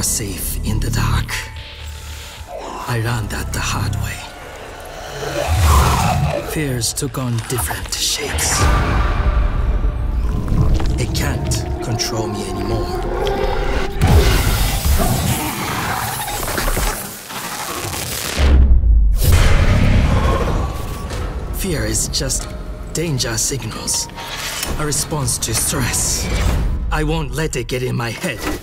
never safe in the dark. I learned that the hard way. Fears took on different shapes. It can't control me anymore. Fear is just danger signals, a response to stress. I won't let it get in my head.